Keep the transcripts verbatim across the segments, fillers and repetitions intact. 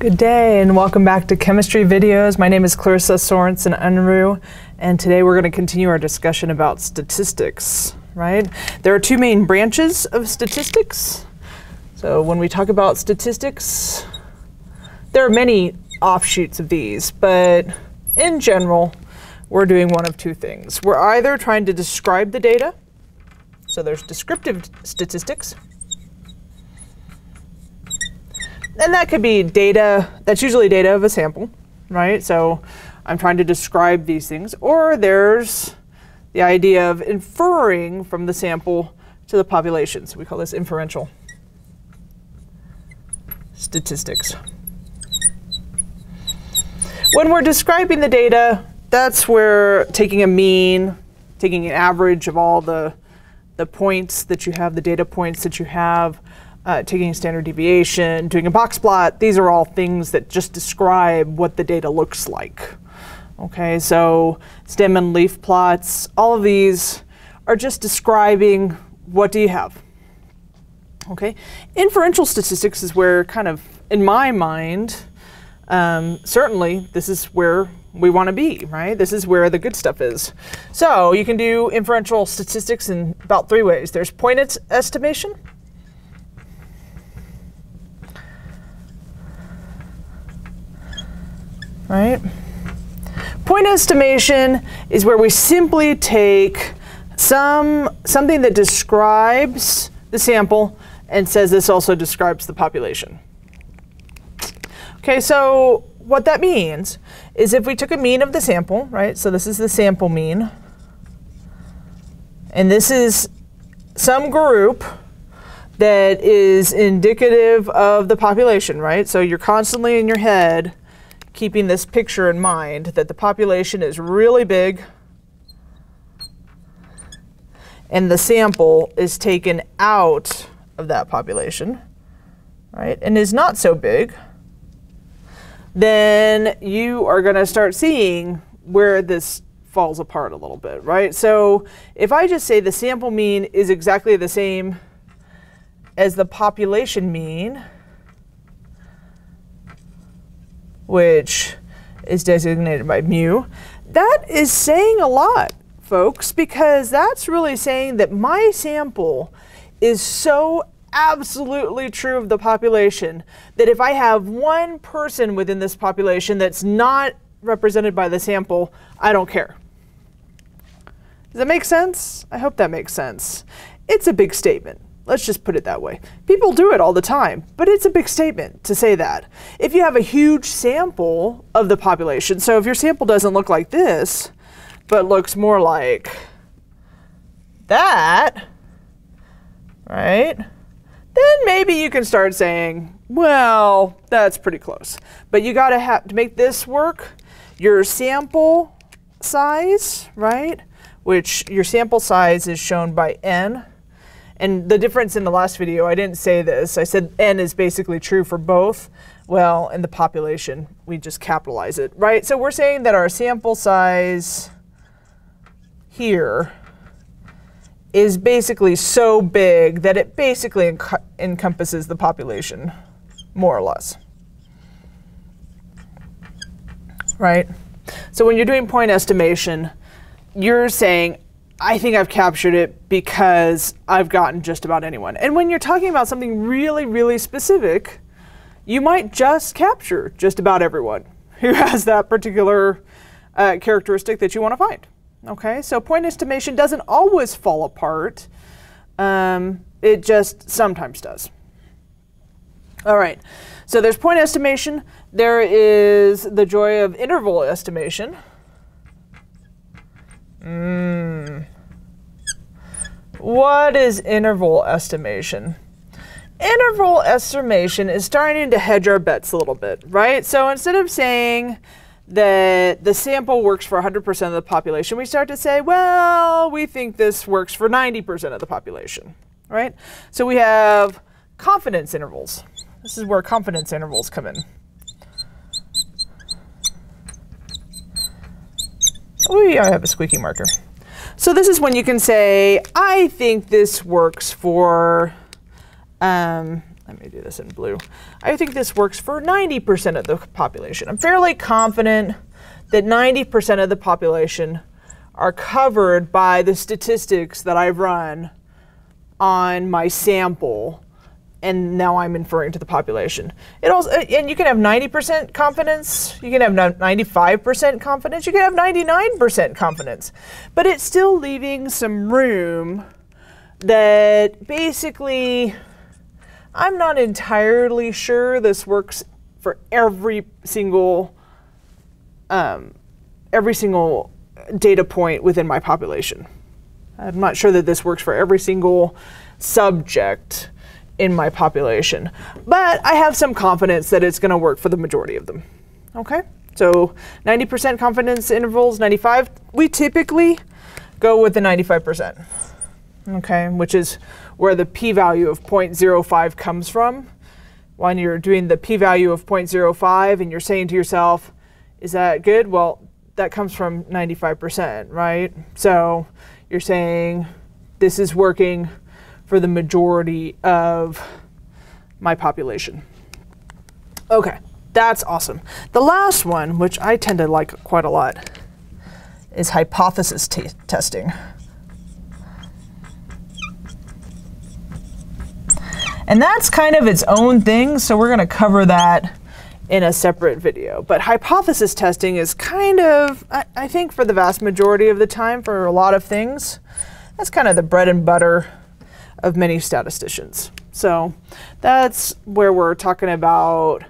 Good day and welcome back to Chemistry Videos. My name is Clarissa Sorensen-Unruh, and today we're going to continue our discussion about statistics, right? There are two main branches of statistics. So when we talk about statistics, there are many offshoots of these, but in general, we're doing one of two things. We're either trying to describe the data, so there's descriptive statistics, and that could be data, that's usually data of a sample, right? So I'm trying to describe these things. Or there's the idea of inferring from the sample to the population. So we call this inferential statistics. When we're describing the data, that's where taking a mean, taking an average of all the, the points that you have, the data points that you have, Uh, taking a standard deviation, doing a box plot, these are all things that just describe what the data looks like. Okay, so stem and leaf plots, all of these are just describing what do you have. Okay, inferential statistics is where kind of, in my mind, um, certainly this is where we want to be, right? This is where the good stuff is. So you can do inferential statistics in about three ways. There's point estimation. Right? Point estimation is where we simply take some something that describes the sample and says this also describes the population. Okay, so what that means is if we took a mean of the sample, right? So this is the sample mean, and this is some group that is indicative of the population, right? So you're constantly in your head keeping this picture in mind, that the population is really big and the sample is taken out of that population, right, and is not so big, then you are going to start seeing where this falls apart a little bit, right? So if I just say the sample mean is exactly the same as the population mean, which is designated by mu, that is saying a lot, folks, because that's really saying that my sample is so absolutely true of the population that if I have one person within this population that's not represented by the sample, I don't care. Does that make sense? I hope that makes sense. It's a big statement. Let's just put it that way. People do it all the time, but it's a big statement to say that. If you have a huge sample of the population, so if your sample doesn't look like this, but looks more like that, right? Then maybe you can start saying, well, that's pretty close. But you gotta have to make this work. Your sample size, right? Which your sample size is shown by n. And the difference in the last video, I didn't say this. I said n is basically true for both. Well, in the population, we just capitalize it, right? So we're saying that our sample size here is basically so big that it basically enc- encompasses the population, more or less, right? So when you're doing point estimation, you're saying, I think I've captured it because I've gotten just about anyone. And when you're talking about something really, really specific, you might just capture just about everyone who has that particular uh, characteristic that you want to find. Okay, so point estimation doesn't always fall apart. Um, it just sometimes does. All right, so there's point estimation. There is the joy of interval estimation. Mm. What is interval estimation? Interval estimation is starting to hedge our bets a little bit, right? So instead of saying that the sample works for one hundred percent of the population, we start to say, well, we think this works for ninety percent of the population, right? So we have confidence intervals. This is where confidence intervals come in. Oh, yeah, I have a squeaky marker. So this is when you can say, I think this works for um, Let me do this in blue. I think this works for ninety percent of the population. I'm fairly confident that ninety percent of the population are covered by the statistics that I've run on my sample, and now I'm inferring to the population. It also, and you can have ninety percent confidence, you can have ninety-five percent confidence, you can have ninety-nine percent confidence, but it's still leaving some room that basically I'm not entirely sure this works for every single um, every single data point within my population. I'm not sure that this works for every single subject in my population, but I have some confidence that it's going to work for the majority of them. Okay, so ninety percent confidence intervals, ninety-five. We typically go with the ninety-five percent. Okay, which is where the p-value of zero point zero five comes from. When you're doing the p-value of zero point zero five and you're saying to yourself, is that good? Well, that comes from ninety-five percent, right? So you're saying this is working for the majority of my population. Okay, that's awesome. The last one, which I tend to like quite a lot, is hypothesis t- testing. And that's kind of its own thing, so we're going to cover that in a separate video. But hypothesis testing is kind of, I, I think for the vast majority of the time, for a lot of things, that's kind of the bread and butter of many statisticians. So that's where we're talking about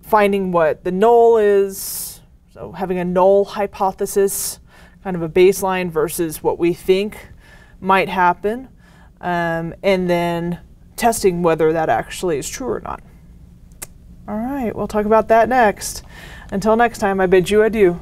finding what the null is, so having a null hypothesis, kind of a baseline versus what we think might happen, um, and then testing whether that actually is true or not. All right, we'll talk about that next. Until next time, I bid you adieu.